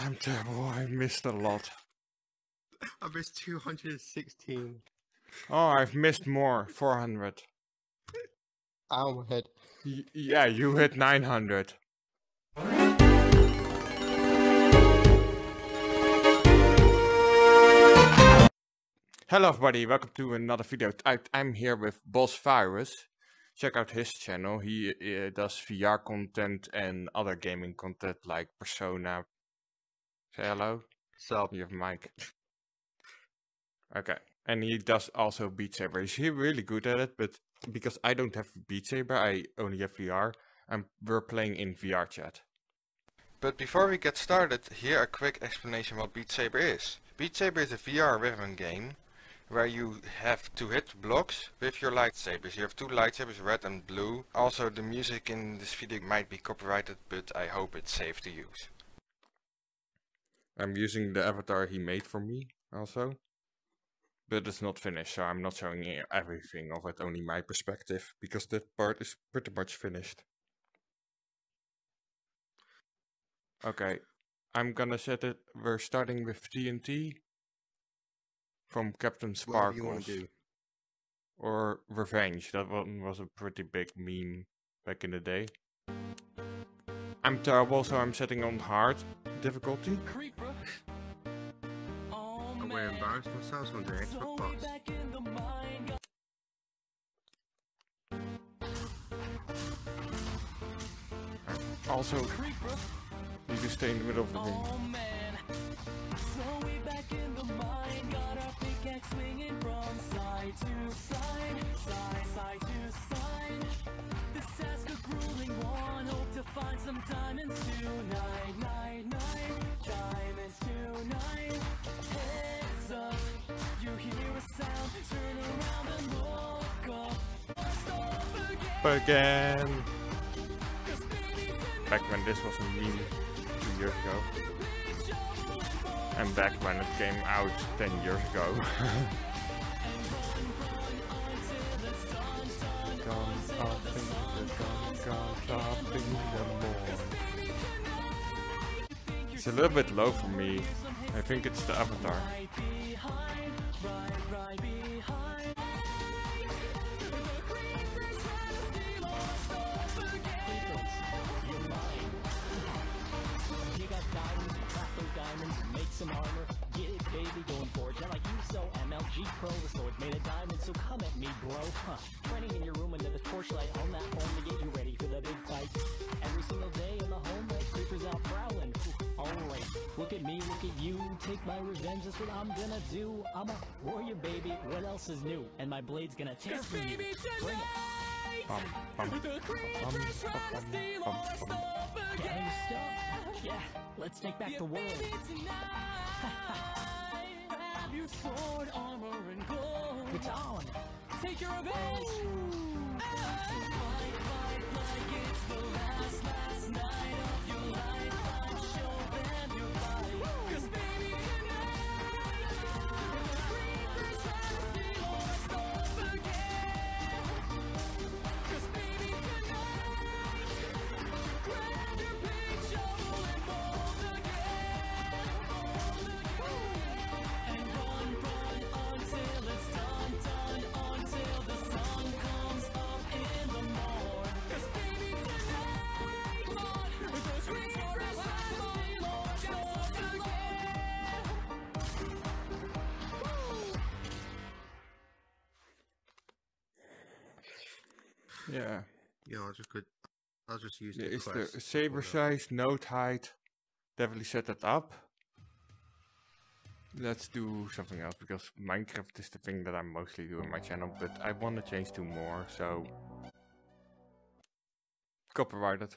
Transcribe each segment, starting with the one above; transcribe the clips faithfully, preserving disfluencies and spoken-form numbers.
I'm terrible. I missed a lot. I missed two hundred sixteen. Oh, I've missed more. four hundred. Ow, my head. Y yeah, you hit nine hundred. Hello everybody, welcome to another video. I, I'm here with Bossvirus. Check out his channel. He uh, does V R content and other gaming content like Persona. Say hello. Sup? You have a mic. Okay. And he does also Beat Saber. He's really good at it, but because I don't have Beat Saber, I only have V R, and we're playing in VRChat. But before we get started, here a quick explanation what Beat Saber is. Beat Saber is a V R rhythm game where you have to hit blocks with your lightsabers. You have two lightsabers, red and blue. Also, the music in this video might be copyrighted, but I hope it's safe to use. I'm using the avatar he made for me also. But it's not finished, so I'm not showing you everything of it, only my perspective, because that part is pretty much finished. Okay, I'm gonna set it, we're starting with T N T from Captain Sparklez. Or Revenge, that one was a pretty big meme back in the day. I'm terrible, so I'm setting on hard difficulty. I embarrassed myself on the Xbox box. Also, you can stay in the middle of the room. Again. Back when this was a meme two years ago, and back when it came out ten years ago. It's a little bit low for me. I think it's the avatar. Some armor, get it baby, going forward, yeah, like you, so M L G Pro, the sword made of diamonds, so come at me, bro, huh, training in your room under the torchlight, on that phone to get you ready for the big fight, every single day in the home, like creepers out prowling, alright, look at me, look at you, take my revenge, that's what I'm gonna do, I'm a warrior, baby, what else is new, and my blade's gonna tear for you, bring it, bum, bum, bum, bum, bum, bum, bum. Gang stuff? Yeah, let's take back yeah, the world. Have your sword, armor, and gold. It's on. Take your revenge. Fight, fight, like it's the last, last night of your life. I'll show them your body. Cause baby, tonight, creepers try to steal our stuff again. Cause baby, tonight, grab Yeah. Yeah, I'll just, could, I'll just use yeah, the quest. It's the saber size, note height. Definitely set that up. Let's do something else, because Minecraft is the thing that I mostly do on my channel, but I want to change to more, so... Copyrighted.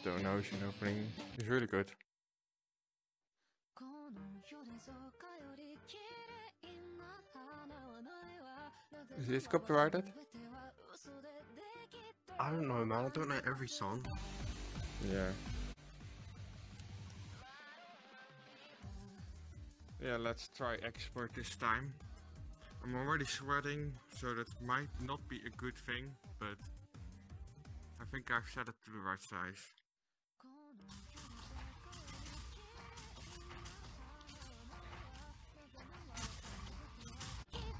Stone Ocean opening is really good. Is this copyrighted? I don't know, man. I don't know every song. Yeah. Yeah, let's try export this time. I'm already sweating, so that might not be a good thing, but I think I've set it to the right size.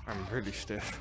I'm really stiff.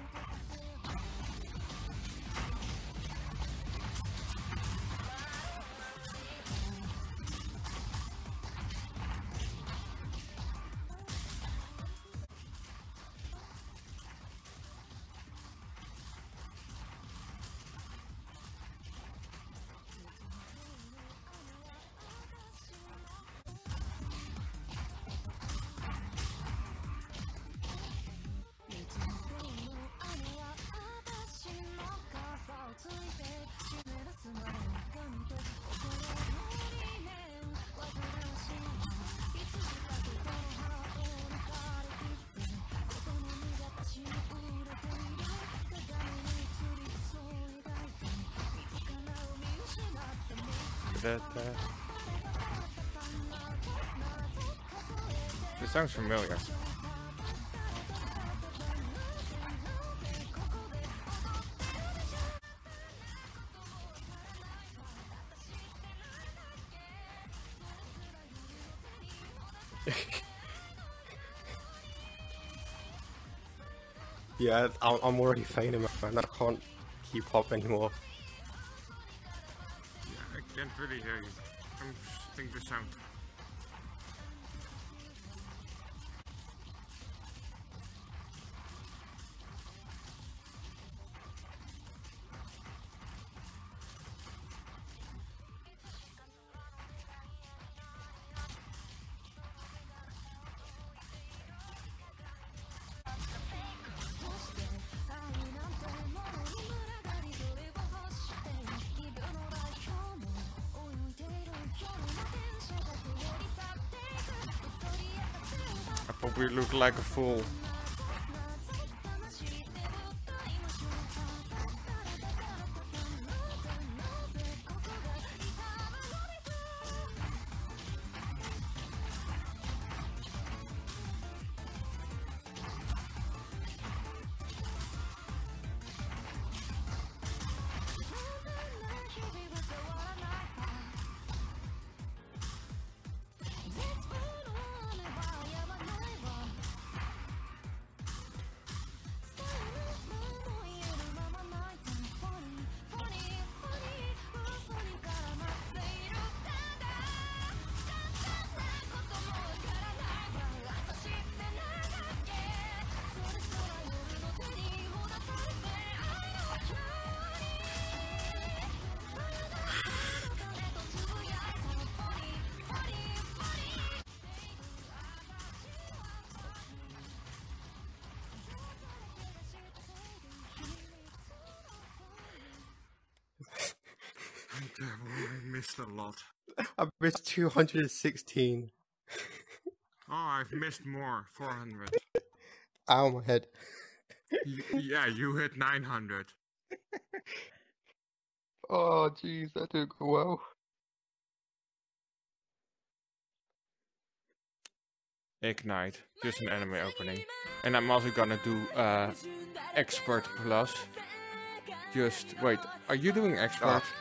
That, uh... It sounds familiar. Yeah, I'm already fainting, man. I can't keep up anymore. I can't really hear you. I'm think the sound. We look like a fool. I missed a lot. I missed two hundred sixteen. Oh, I've missed more. four hundred. Ow, my head. Y yeah, you hit nine hundred. Oh, jeez, that took a while. Ignite. Just an anime opening. And I'm also gonna do uh, Expert Plus. Just, wait, are you doing Expert? Oh.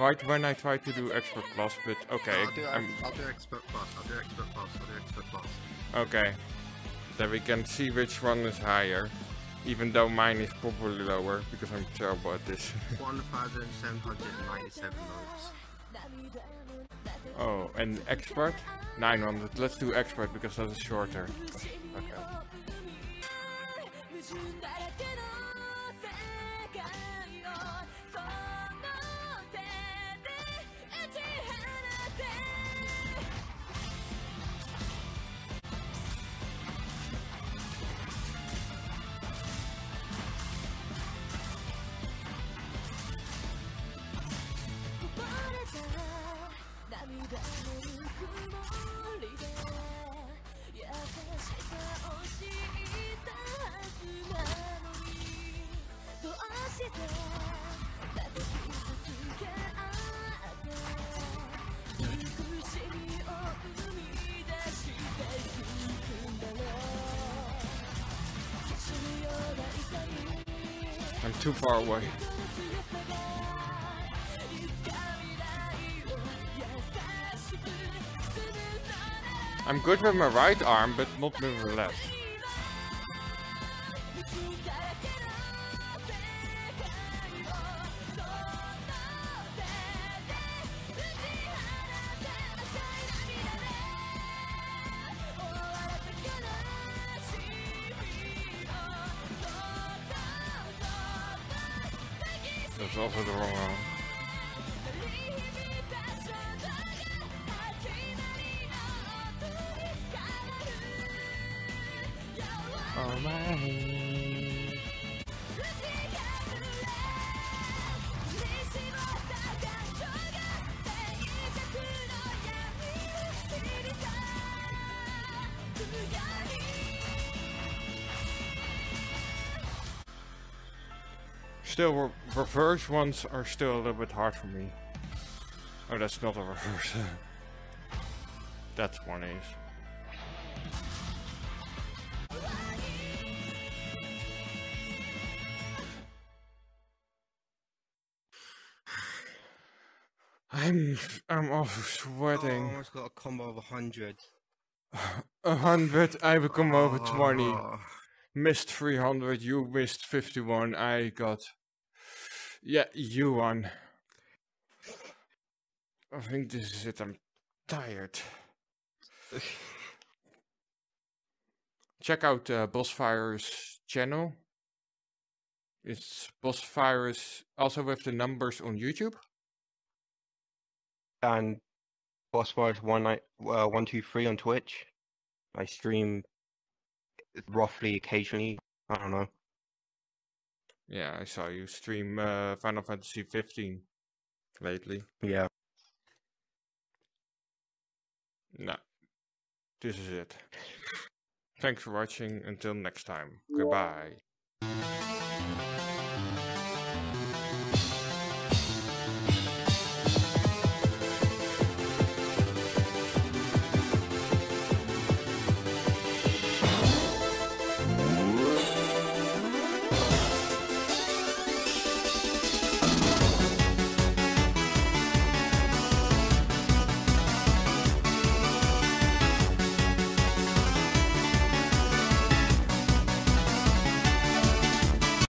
Right when I try to do expert plus, but okay. No, I'll, do, I'm... I'll do expert plus, I'll do expert plus, I'll do expert plus. Okay. Then we can see which one is higher. Even though mine is probably lower, because I'm terrible at this. one thousand seven hundred ninety-seven votes. Oh, and expert? nine hundred. Let's do expert, because that is shorter. Okay. I'm too far away. I'm good with my right arm, but not with the left. That's also the wrong arm. Oh my. Still, reverse ones are still a little bit hard for me. Oh, that's not a reverse. That one is. I'm I'm off sweating. Oh, I almost got a combo of a hundred. A hundred. I become oh. over twenty. Missed three hundred. You missed fifty-one. I got. Yeah, you won. I think this is it. I'm tired. Check out uh, Bossvirus channel. It's Bossvirus, also with the numbers on YouTube. And Bossvirus one two three on Twitch. I stream roughly occasionally. I don't know. Yeah, I saw you stream uh, Final Fantasy fifteen lately. Yeah. No. This is it. Thanks for watching. Until next time. Goodbye.